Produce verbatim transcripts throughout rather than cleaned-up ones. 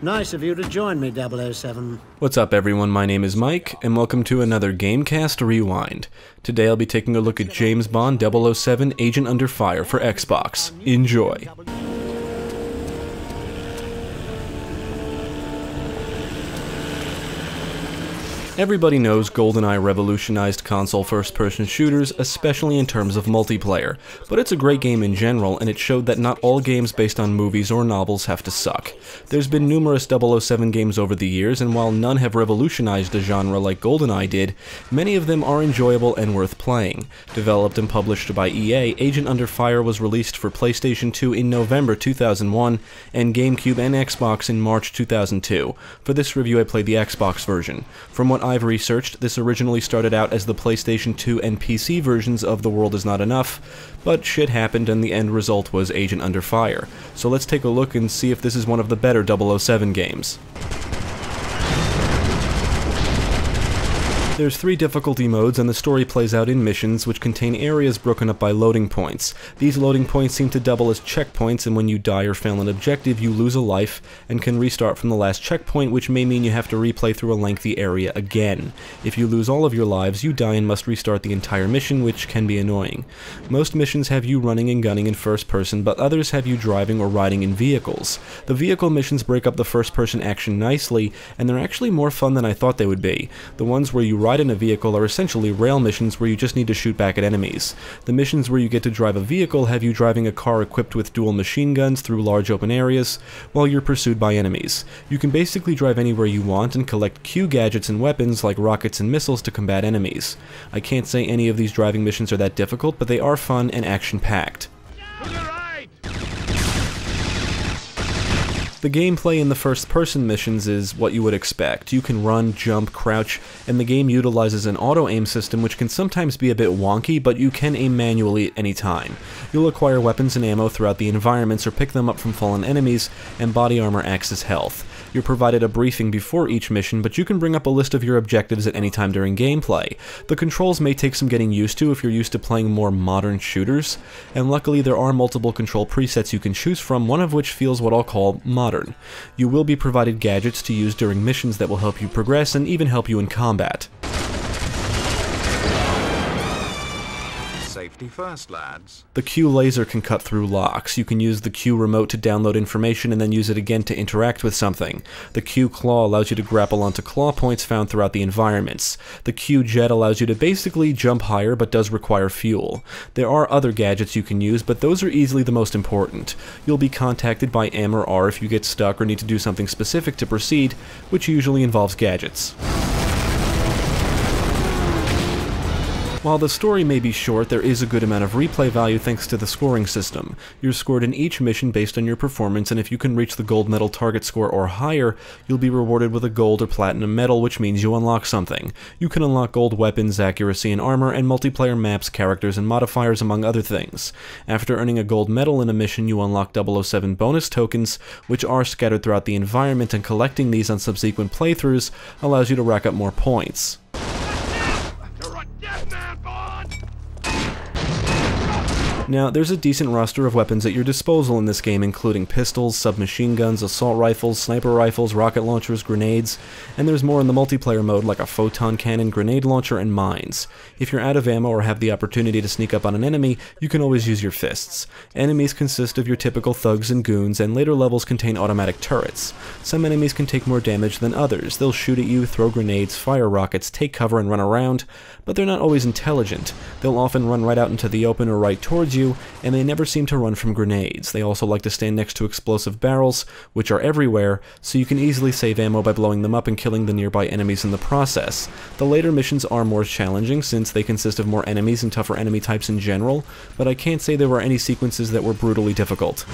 Nice of you to join me, double oh seven. What's up everyone, my name is Mike, and welcome to another GameCast Rewind. Today I'll be taking a look at James Bond double oh seven Agent Under Fire for Xbox. Enjoy. Everybody knows GoldenEye revolutionized console first-person shooters, especially in terms of multiplayer, but it's a great game in general, and it showed that not all games based on movies or novels have to suck. There's been numerous double oh seven games over the years, and while none have revolutionized a genre like GoldenEye did, many of them are enjoyable and worth playing. Developed and published by E A, Agent Under Fire was released for PlayStation two in November two thousand one, and GameCube and Xbox in March two thousand two. For this review I played the Xbox version. From what I've researched, this originally started out as the PlayStation two and P C versions of The World Is Not Enough, but shit happened and the end result was Agent Under Fire. So let's take a look and see if this is one of the better double oh seven games. There's three difficulty modes, and the story plays out in missions which contain areas broken up by loading points. These loading points seem to double as checkpoints, and when you die or fail an objective you lose a life and can restart from the last checkpoint, which may mean you have to replay through a lengthy area again. If you lose all of your lives, you die and must restart the entire mission, which can be annoying. Most missions have you running and gunning in first person, but others have you driving or riding in vehicles. The vehicle missions break up the first person action nicely, and they're actually more fun than I thought they would be. The ones where you ride Ride in a vehicle are essentially rail missions where you just need to shoot back at enemies. The missions where you get to drive a vehicle have you driving a car equipped with dual machine guns through large open areas while you're pursued by enemies. You can basically drive anywhere you want and collect Q gadgets and weapons like rockets and missiles to combat enemies. I can't say any of these driving missions are that difficult, but they are fun and action-packed. The gameplay in the first-person missions is what you would expect. You can run, jump, crouch, and the game utilizes an auto-aim system which can sometimes be a bit wonky, but you can aim manually at any time. You'll acquire weapons and ammo throughout the environments or pick them up from fallen enemies, and body armor acts as health. You're provided a briefing before each mission, but you can bring up a list of your objectives at any time during gameplay. The controls may take some getting used to if you're used to playing more modern shooters, and luckily there are multiple control presets you can choose from, one of which feels what I'll call modern. You will be provided gadgets to use during missions that will help you progress and even help you in combat. Safety first, lads. The Q laser can cut through locks. You can use the Q remote to download information and then use it again to interact with something. The Q claw allows you to grapple onto claw points found throughout the environments. The Q jet allows you to basically jump higher, but does require fuel. There are other gadgets you can use, but those are easily the most important. You'll be contacted by M or R if you get stuck or need to do something specific to proceed, which usually involves gadgets. While the story may be short, there is a good amount of replay value thanks to the scoring system. You're scored in each mission based on your performance, and if you can reach the gold medal target score or higher, you'll be rewarded with a gold or platinum medal, which means you unlock something. You can unlock gold weapons, accuracy and armor, and multiplayer maps, characters, and modifiers, among other things. After earning a gold medal in a mission, you unlock double oh seven bonus tokens, which are scattered throughout the environment, and collecting these on subsequent playthroughs allows you to rack up more points. Now, there's a decent roster of weapons at your disposal in this game, including pistols, submachine guns, assault rifles, sniper rifles, rocket launchers, grenades, and there's more in the multiplayer mode like a photon cannon, grenade launcher, and mines. If you're out of ammo or have the opportunity to sneak up on an enemy, you can always use your fists. Enemies consist of your typical thugs and goons, and later levels contain automatic turrets. Some enemies can take more damage than others. They'll shoot at you, throw grenades, fire rockets, take cover, and run around, but they're not always intelligent. They'll often run right out into the open or right towards you, You, and they never seem to run from grenades. They also like to stand next to explosive barrels, which are everywhere, so you can easily save ammo by blowing them up and killing the nearby enemies in the process. The later missions are more challenging since they consist of more enemies and tougher enemy types in general, but I can't say there were any sequences that were brutally difficult.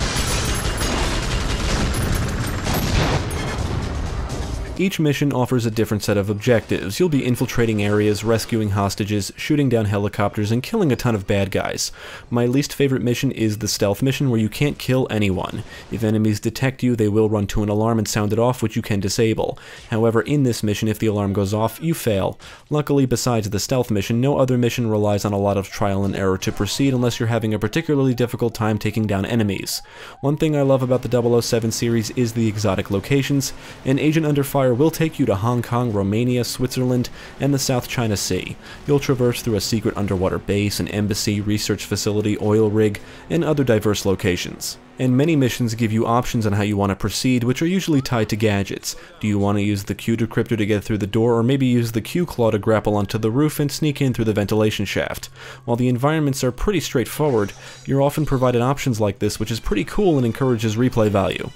Each mission offers a different set of objectives. You'll be infiltrating areas, rescuing hostages, shooting down helicopters, and killing a ton of bad guys. My least favorite mission is the stealth mission, where you can't kill anyone. If enemies detect you, they will run to an alarm and sound it off, which you can disable. However, in this mission, if the alarm goes off, you fail. Luckily, besides the stealth mission, no other mission relies on a lot of trial and error to proceed unless you're having a particularly difficult time taking down enemies. One thing I love about the double oh seven series is the exotic locations, and Agent Under Fire will take you to Hong Kong, Romania, Switzerland, and the South China Sea. You'll traverse through a secret underwater base, an embassy, research facility, oil rig, and other diverse locations. And many missions give you options on how you want to proceed, which are usually tied to gadgets. Do you want to use the Q decryptor to get through the door, or maybe use the Q claw to grapple onto the roof and sneak in through the ventilation shaft? While the environments are pretty straightforward, you're often provided options like this, which is pretty cool and encourages replay value.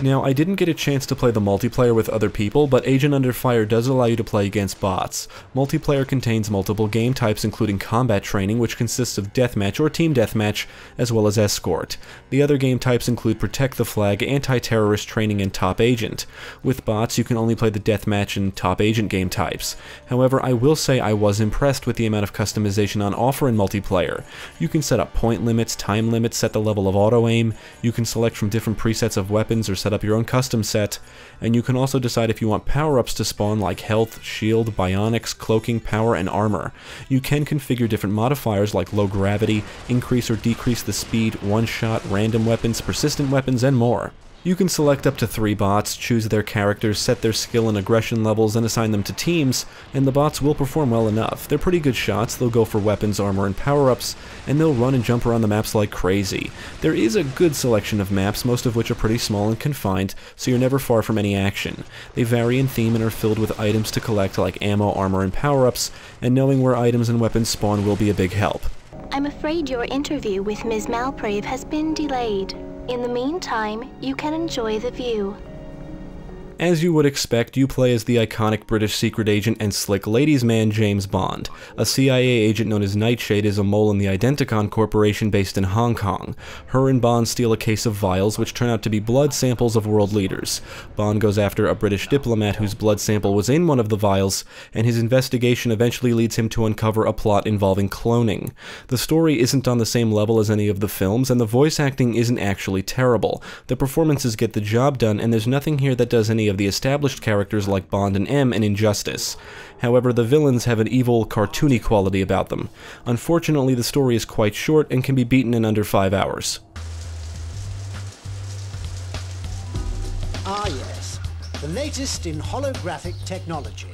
Now, I didn't get a chance to play the multiplayer with other people, but Agent Under Fire does allow you to play against bots. Multiplayer contains multiple game types, including combat training, which consists of deathmatch or team deathmatch, as well as escort. The other game types include protect the flag, anti-terrorist training, and top agent. With bots, you can only play the deathmatch and top agent game types. However, I will say I was impressed with the amount of customization on offer in multiplayer. You can set up point limits, time limits, set the level of auto-aim, you can select from different presets of weapons or set up your own custom set, and you can also decide if you want power-ups to spawn like health, shield, bionics, cloaking, power, and armor. You can configure different modifiers like low gravity, increase or decrease the speed, one-shot, random weapons, persistent weapons, and more. You can select up to three bots, choose their characters, set their skill and aggression levels, and assign them to teams, and the bots will perform well enough. They're pretty good shots, they'll go for weapons, armor, and power-ups, and they'll run and jump around the maps like crazy. There is a good selection of maps, most of which are pretty small and confined, so you're never far from any action. They vary in theme and are filled with items to collect like ammo, armor, and power-ups, and knowing where items and weapons spawn will be a big help. I'm afraid your interview with Miz Malprave has been delayed. In the meantime, you can enjoy the view. As you would expect, you play as the iconic British secret agent and slick ladies man James Bond. A C I A agent known as Nightshade is a mole in the Identicon Corporation based in Hong Kong. Her and Bond steal a case of vials which turn out to be blood samples of world leaders. Bond goes after a British diplomat whose blood sample was in one of the vials, and his investigation eventually leads him to uncover a plot involving cloning. The story isn't on the same level as any of the films, and the voice acting isn't actually terrible. The performances get the job done, and there's nothing here that does any of the established characters like Bond and M in Injustice. However, the villains have an evil, cartoony quality about them. Unfortunately, the story is quite short and can be beaten in under five hours. Ah yes, the latest in holographic technology.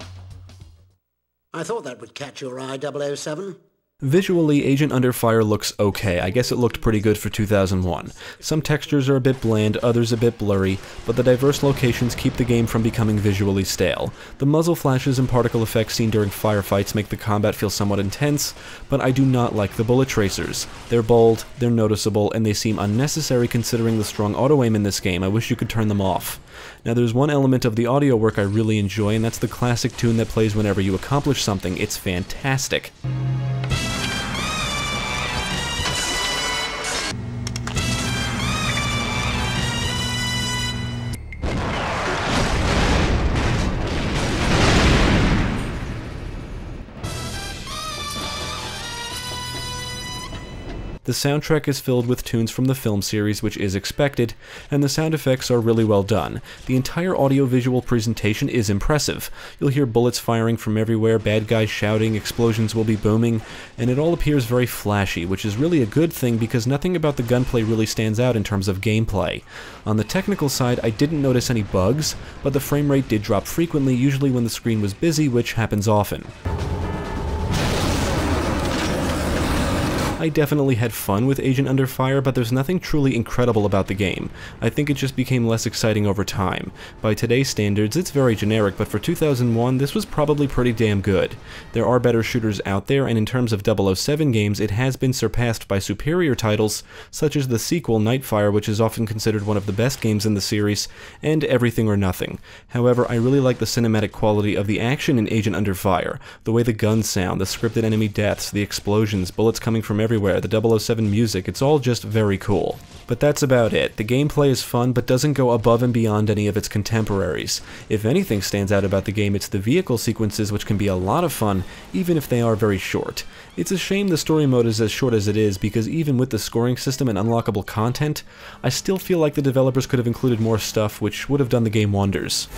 I thought that would catch your eye, double oh seven. Visually, Agent Under Fire looks okay. I guess it looked pretty good for two thousand one. Some textures are a bit bland, others a bit blurry, but the diverse locations keep the game from becoming visually stale. The muzzle flashes and particle effects seen during firefights make the combat feel somewhat intense, but I do not like the bullet tracers. They're bold, they're noticeable, and they seem unnecessary considering the strong auto-aim in this game. I wish you could turn them off. Now, there's one element of the audio work I really enjoy, and that's the classic tune that plays whenever you accomplish something. It's fantastic. The soundtrack is filled with tunes from the film series, which is expected, and the sound effects are really well done. The entire audiovisual presentation is impressive. You'll hear bullets firing from everywhere, bad guys shouting, explosions will be booming, and it all appears very flashy, which is really a good thing because nothing about the gunplay really stands out in terms of gameplay. On the technical side, I didn't notice any bugs, but the frame rate did drop frequently, usually when the screen was busy, which happens often. I definitely had fun with Agent Under Fire, but there's nothing truly incredible about the game. I think it just became less exciting over time. By today's standards, it's very generic, but for two thousand one, this was probably pretty damn good. There are better shooters out there, and in terms of double oh seven games, it has been surpassed by superior titles, such as the sequel Nightfire, which is often considered one of the best games in the series, and Everything or Nothing. However, I really like the cinematic quality of the action in Agent Under Fire. The way the guns sound, the scripted enemy deaths, the explosions, bullets coming from everywhere, the double oh seven music, it's all just very cool. But that's about it. The gameplay is fun, but doesn't go above and beyond any of its contemporaries. If anything stands out about the game, it's the vehicle sequences, which can be a lot of fun, even if they are very short. It's a shame the story mode is as short as it is, because even with the scoring system and unlockable content, I still feel like the developers could have included more stuff, which would have done the game wonders.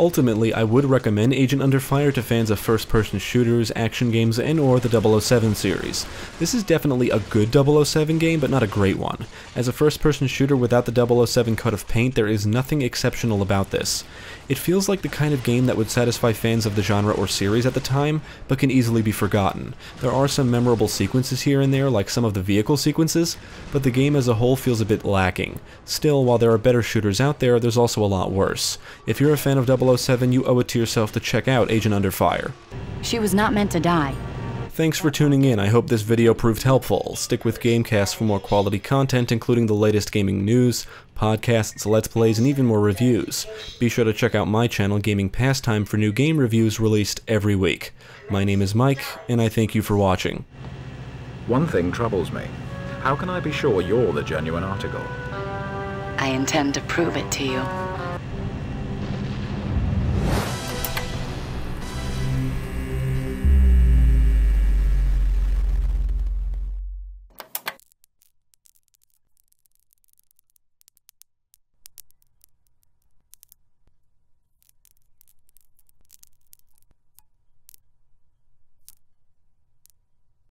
Ultimately, I would recommend Agent Under Fire to fans of first-person shooters, action games, and or the double oh seven series. This is definitely a good double oh seven game, but not a great one. As a first-person shooter without the double oh seven coat of paint, there is nothing exceptional about this. It feels like the kind of game that would satisfy fans of the genre or series at the time, but can easily be forgotten. There are some memorable sequences here and there, like some of the vehicle sequences, but the game as a whole feels a bit lacking. Still, while there are better shooters out there, there's also a lot worse. If you're a fan of double oh seven, you owe it to yourself to check out Agent Under Fire. She was not meant to die. Thanks for tuning in. I hope this video proved helpful. Stick with Gamecast for more quality content, including the latest gaming news, podcasts, Let's Plays, and even more reviews. Be sure to check out my channel, Gaming Pastime, for new game reviews released every week. My name is Mike, and I thank you for watching. One thing troubles me. How can I be sure you're the genuine article? I intend to prove it to you.